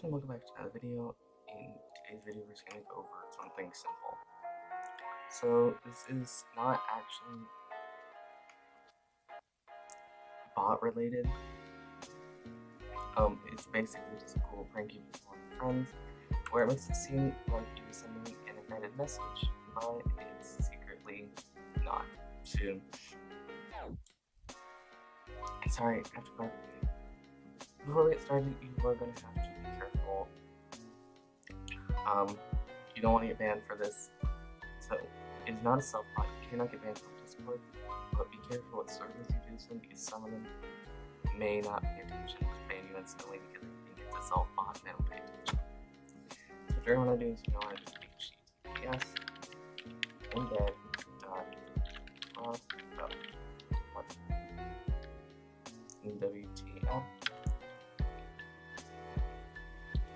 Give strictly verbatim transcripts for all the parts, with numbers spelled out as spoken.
guys, and welcome back to another video. In today's video, we're just going to go over something simple. So this is not actually bot related. Um, it's basically just a cool prank you do with friends, where it makes it seem like you were sending an embedded message, but it's secretly not. Soon. Sorry, I have to go. Before we get started, you are going to have to be careful. Um, you don't want to get banned for this. So, it is not a self-bot. You cannot get banned from Discord, but be careful what servers you do so, because some of them may not pay attention to ban you instantly because they think it's a self-bot and they don't pay attention. So, what I want to do is, you know, I just H T T P S embed dot uh, dot what W T F.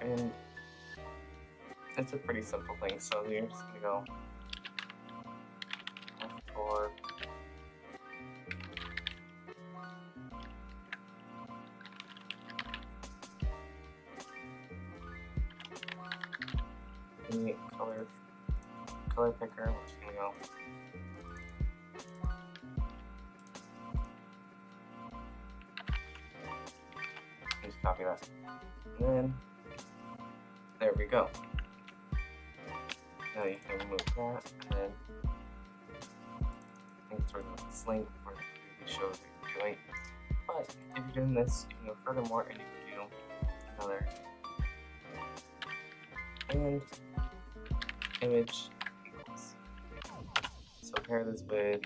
And it's a pretty simple thing, so you're just gonna go for the color color picker, we're just gonna go just copy that. And then there we go. Now you can remove that, and then you can sort of this link where it shows what you're doing. But if you're doing this, you can go furthermore and you can do another and image equals. So pair this with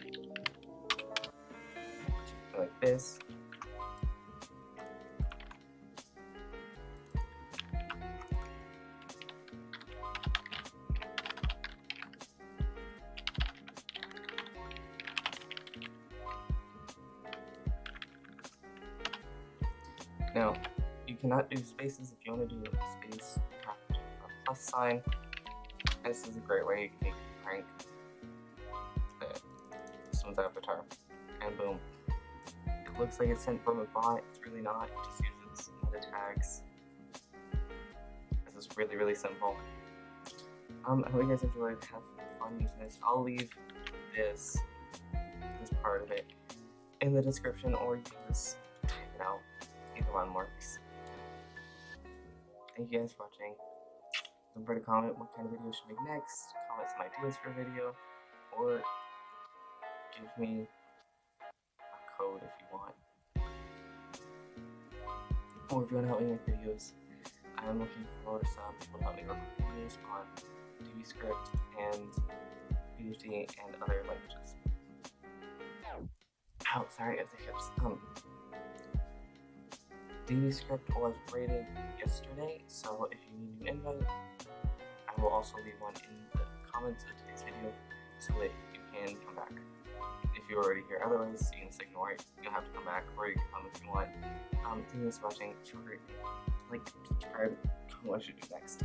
like this. Now, you cannot do spaces. If you want to do a space, you have to do a plus sign. This is a great way you can make a prank. Uh, this one's avatar. And boom. It looks like it's sent from a bot. It's really not. It just uses meta tags. This is really, really simple. Um, I hope you guys enjoyed. Have fun using this. I'll leave this, this part of it in the description, or you can just type it out. Either one works. Thank you guys for watching. Don't forget to comment what kind of video I should make next, comment some ideas for a video, or give me a code if you want. Or if you want to help me make videos, I am looking for some people to help me record videos on D B script and P H D and other languages. Ow, sorry, I have the hips. Um, DBScript was rated yesterday, so if you need an invite, I will also leave one in the comments of today's video so that you can come back if you're already here. Otherwise, you can just ignore it. You'll have to come back, or you can come if you want. Um, thank you guys for watching. Feel free to like, subscribe, what I should do next.